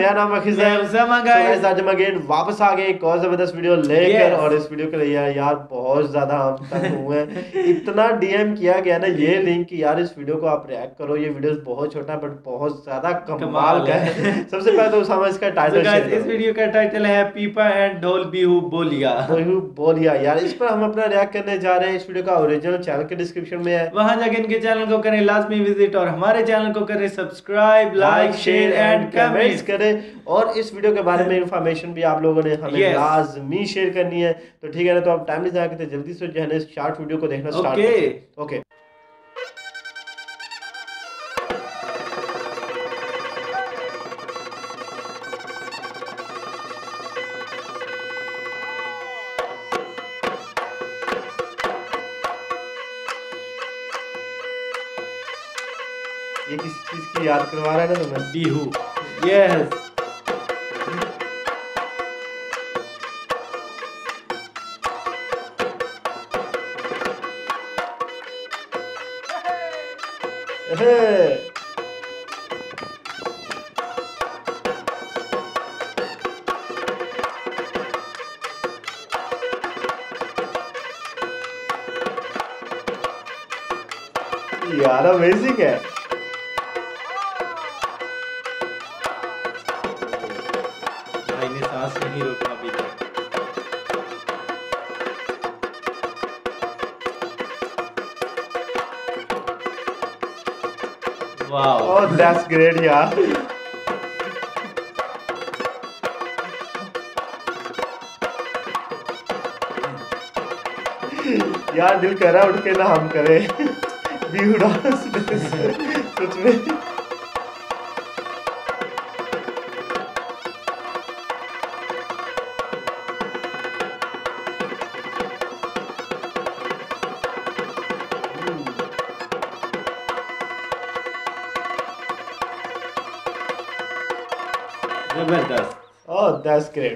मेरा नाम अखिल है। आज हम अगेन वापस आ गए एक और जबरदस्त वीडियो लेकर और इस वीडियो के लिए यार बहुत ज्यादा हम तंग हुए हैं। इतना डीएम किया गया ना ये लिंक कि यार इस वीडियो को आप रिएक्ट करो, ये वीडियो बहुत छोटा बट बहुत ज्यादा कमाल का है। सबसे पहले तो उसामा इसका टाइटल, इस वीडियो का टाइटल है पीपा एंड ढोल बिहू बोलिया। यार इस पर हम अपना रिएक्ट करने जा रहे हैं। इस वीडियो का ओरिजिनल चैनल के डिस्क्रिप्शन में है, वहां जाके इनके चैनल को करें लाजमी विजिट और हमारे चैनल को करें subscribe, like, share and comments करें। और इस वीडियो के बारे में इंफॉर्मेशन भी आप लोगों ने हमें लाजमी शेयर करनी है। तो ठीक है ना, तो आप टाइम नहीं जाते जल्दी से जो है ना इस शॉर्ट वीडियो को देखना स्टार्ट करें। ओके ये किस चीज की याद करवा रहा है ना तुम्हें? बिहू। यस। यार अमेजिंग है। सांस नहीं रोकना भी है। वाव। ओह दैट्स ग्रेट यार। यार दिल कर रहा उठ के ना हम करें बिहू डांस सच में। That's great.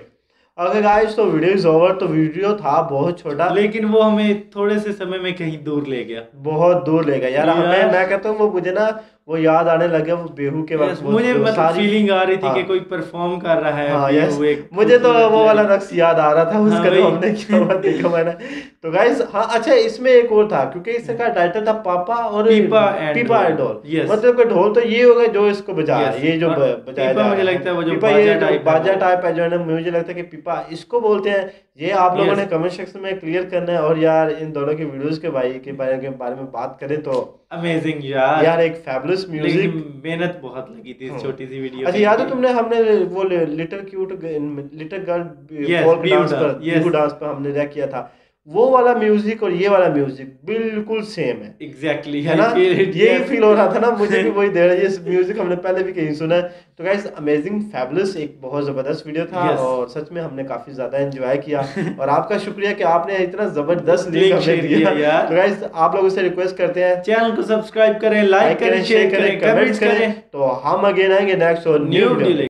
Okay guys, तो वीडियो इज ओवर। तो वीडियो था बहुत छोटा लेकिन वो हमें थोड़े से समय में कहीं दूर ले गया, बहुत दूर ले गया यार हमें। मैं कहता हूँ वो मुझे ना वो याद आने लगे वो बेहू के वक्त मुझे मतलब फीलिंग आ रही थी कि कोई परफॉर्म कर रहा है। मुझे तो वो वाला रक्स याद आ रहा था उसका हमने क्या बात देखा मैंने। तो गाइस हाँ अच्छा इसमें एक और था क्योंकि इसका टाइटल था पापा और पीपा एंड ढोल, मतलब कि ढोल तो ये होगा जो इसको बजाया, ये जो बजाया मुझे लगता है वो जो बाजा टाइप है जो है ना, मुझे लगता है कि पीपा इसको बोलते हैं। ये आप लोगों ने कमेंट सेक्शन में क्लियर करना है। और यार इन दोनों के वीडियोस के भाई के बारे में बात करें तो अमेजिंग यार एक फैबुलस म्यूजिक, मेहनत बहुत लगी थी इस छोटी सी वीडियो। अच्छा याद है तुमने हमने वो little cute little girl dance पर हमने रिएक्ट किया था, वो वाला म्यूजिक और ये वाला म्यूजिक बिल्कुल सेम है। एग्जैक्टली है ना, यही फील हो रहा था ना मुझे भी वही दे रहा है। ये म्यूजिक हमने पहले भी कहीं सुना है। तो गाइस अमेजिंग फैबुलस एक बहुत ज़बरदस्त वीडियो था और सच में हमने काफ़ी ज़्यादा एंजॉय किया और आपका शुक्रिया कि आपने इतना ज़बरदस्त लिंक शेयर किया। तो गाइस आप लोगों से रिक्वेस्ट करते हैं चैनल को सब्सक्राइब करें, लाइक करें, शेयर करें, कमेंट्स करें। तो हम अगेन आएंगे नेक्स्ट और न्यू वीडियो।